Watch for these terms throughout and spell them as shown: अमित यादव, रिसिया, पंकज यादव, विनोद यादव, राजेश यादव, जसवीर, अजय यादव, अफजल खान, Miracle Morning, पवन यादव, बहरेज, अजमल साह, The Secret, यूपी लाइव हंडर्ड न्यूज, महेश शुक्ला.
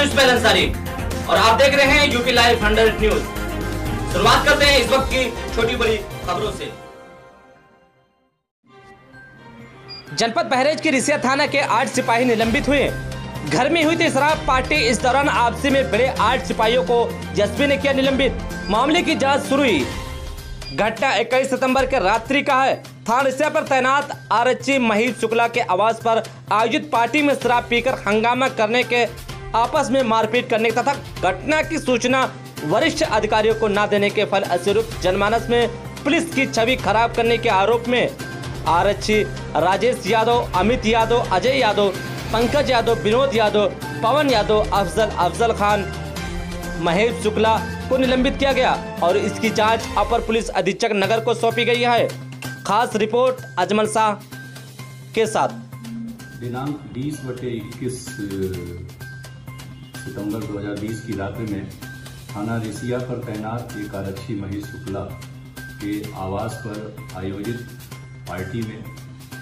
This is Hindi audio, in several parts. न्यूज पैनल सारी और आप देख रहे हैं यूपी लाइव हंडर्ड न्यूज। शुरुआत करते हैं इस वक्त की छोटी बड़ी खबरों से। जनपद बहरेज के रिसिया थाना के 8 सिपाही निलंबित हुए। घर में हुई थी शराब पार्टी, इस दौरान आपसी में भिड़े 8 सिपाहियों को जसवीर ने किया निलंबित। मामले की जांच शुरू हुई। घटना 21 सितंबर के रात्रि का है। थाना रिसिया पर तैनात आरक्षी महेश शुक्ला के आवास पर आयोजित पार्टी में शराब पीकर हंगामा करने के, आपस में मारपीट करने तथा घटना की सूचना वरिष्ठ अधिकारियों को न देने के फलस्वरूप जनमानस में पुलिस की छवि खराब करने के आरोप में आरक्षी राजेश यादव, अमित यादव, अजय यादव, पंकज यादव, विनोद यादव, पवन यादव, अफजल खान, महेश शुक्ला को निलंबित किया गया और इसकी जांच अपर पुलिस अधीक्षक नगर को सौंपी गई है। खास रिपोर्ट अजमल साह के साथ। दिनांक 20/21 सितंबर 2020 की रात में थाना रिसिया पर तैनात एक आरक्षी महेश शुक्ला के आवास पर आयोजित पार्टी में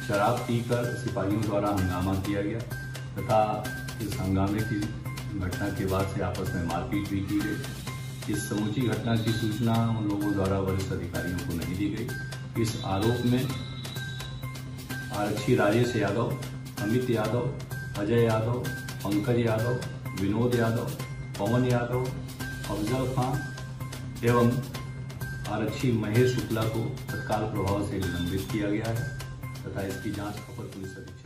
शराब पीकर सिपाहियों द्वारा हंगामा किया गया तथा इस हंगामे की घटना के बाद से आपस में मारपीट भी की गई। इस समूची घटना की सूचना उन लोगों द्वारा वरिष्ठ अधिकारियों को नहीं दी गई। इस आरोप में आरक्षी राजेश यादव, अमित यादव, अजय यादव, पंकज यादव, विनोद यादव, पवन यादव, अफजल खान एवं आरक्षी महेश शुक्ला को तत्काल प्रभाव से निलंबित किया गया है तथा इसकी जांच अपर पुलिस